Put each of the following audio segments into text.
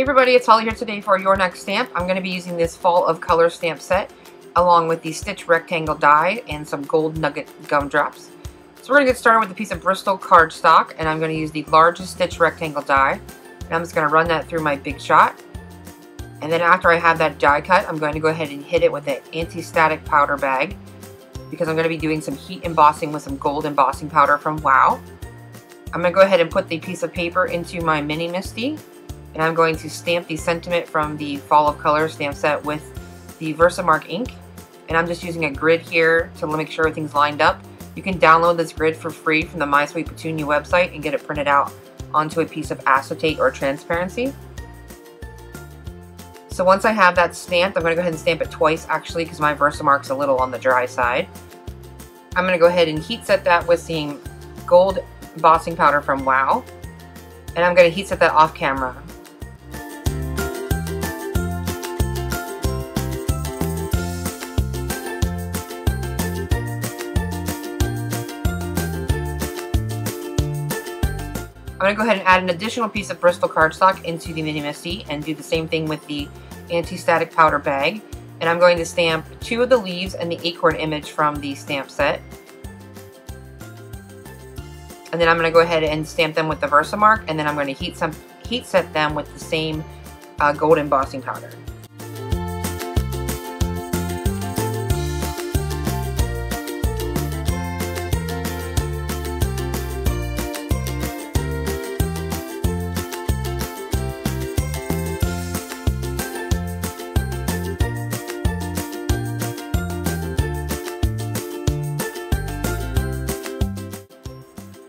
Hey everybody, it's Holly here today for your next stamp. I'm going to be using this Fall of Color stamp set along with the Stitched Rectangle Die and some Gold Nugget Gumdrops. So we're going to get started with a piece of Bristol cardstock, and I'm going to use the largest Stitched Rectangle Die, and I'm just going to run that through my Big Shot. And then after I have that die cut, I'm going to go ahead and hit it with an anti-static powder bag because I'm going to be doing some heat embossing with some gold embossing powder from Wow. I'm going to go ahead and put the piece of paper into my Mini MISTI. And I'm going to stamp the sentiment from the Fall of Color stamp set with the Versamark ink. And I'm just using a grid here to make sure everything's lined up. You can download this grid for free from the My Sweet Petunia website and get it printed out onto a piece of acetate or transparency. So once I have that stamped, I'm going to go ahead and stamp it twice actually because my Versamark's a little on the dry side. I'm going to go ahead and heat set that with some gold embossing powder from Wow. And I'm going to heat set that off camera. I'm going to go ahead and add an additional piece of Bristol cardstock into the Mini MISTI and do the same thing with the anti-static powder bag. And I'm going to stamp two of the leaves and the acorn image from the stamp set. And then I'm going to go ahead and stamp them with the Versamark, and then I'm going to heat set them with the same gold embossing powder.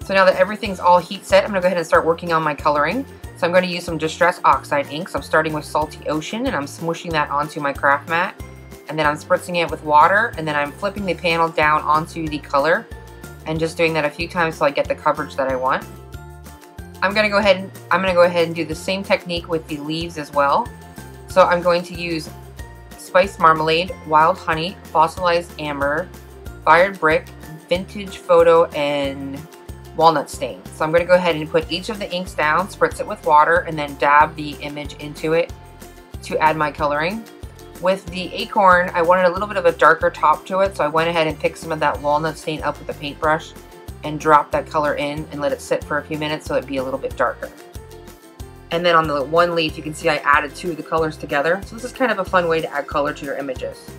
So now that everything's all heat set, I'm going to go ahead and start working on my coloring. So I'm going to use some Distress Oxide Inks. I'm starting with Salty Ocean, and I'm smooshing that onto my craft mat. And then I'm spritzing it with water, and then I'm flipping the panel down onto the color and just doing that a few times so I get the coverage that I want. I'm going to go ahead and do the same technique with the leaves as well. So I'm going to use Spiced Marmalade, Wild Honey, Fossilized Amber, Fired Brick, Vintage Photo, and Walnut Stain. So I'm going to go ahead and put each of the inks down, spritz it with water, and then dab the image into it to add my coloring. With the acorn, I wanted a little bit of a darker top to it, so I went ahead and picked some of that walnut stain up with a paintbrush and dropped that color in and let it sit for a few minutes so it'd be a little bit darker. And then on the one leaf, you can see I added two of the colors together. So this is kind of a fun way to add color to your images.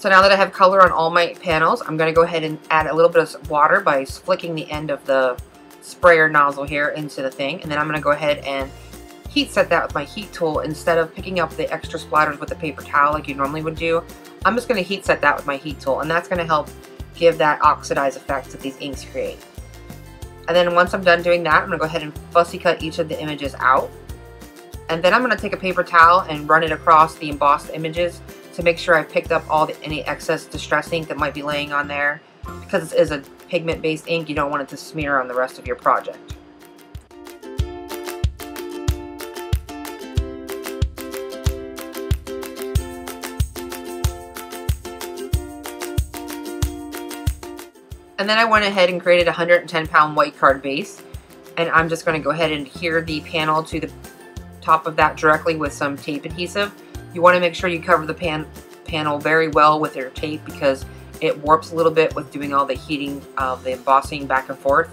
So now that I have color on all my panels, I'm going to go ahead and add a little bit of water by flicking the end of the sprayer nozzle here into the thing. And then I'm going to go ahead and heat set that with my heat tool. Instead of picking up the extra splatters with a paper towel like you normally would do, I'm just going to heat set that with my heat tool. And that's going to help give that oxidized effect that these inks create. And then once I'm done doing that, I'm going to go ahead and fussy cut each of the images out. And then I'm going to take a paper towel and run it across the embossed images to make sure I picked up any excess distress ink that might be laying on there. Because this is a pigment-based ink, you don't want it to smear on the rest of your project. And then I went ahead and created a 110-pound white card base. And I'm just going to go ahead and adhere the panel to the top of that directly with some tape adhesive. You want to make sure you cover the panel very well with your tape because it warps a little bit with doing all the heating of the embossing back and forth.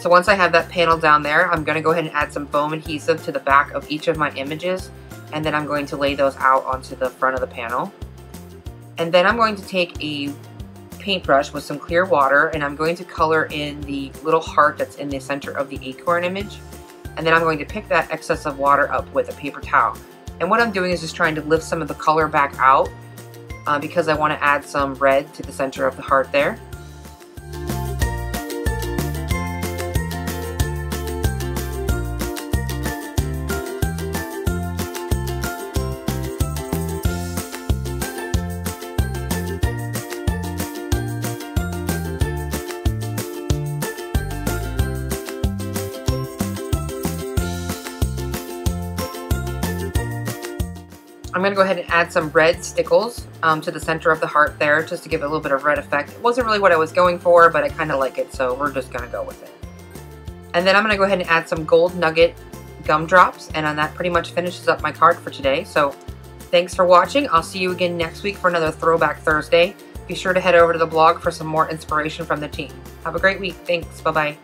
So once I have that panel down there, I'm going to go ahead and add some foam adhesive to the back of each of my images, and then I'm going to lay those out onto the front of the panel. And then I'm going to take a paintbrush with some clear water, and I'm going to color in the little heart that's in the center of the acorn image. And then I'm going to pick that excess of water up with a paper towel. And what I'm doing is just trying to lift some of the color back out because I want to add some red to the center of the heart there. I'm going to go ahead and add some red stickles to the center of the heart there, just to give it a little bit of red effect. It wasn't really what I was going for, but I kind of like it, so we're just going to go with it. And then I'm going to go ahead and add some Gold Nugget Gumdrops, and that pretty much finishes up my card for today. So thanks for watching. I'll see you again next week for another Throwback Thursday. Be sure to head over to the blog for some more inspiration from the team. Have a great week. Thanks. Bye-bye.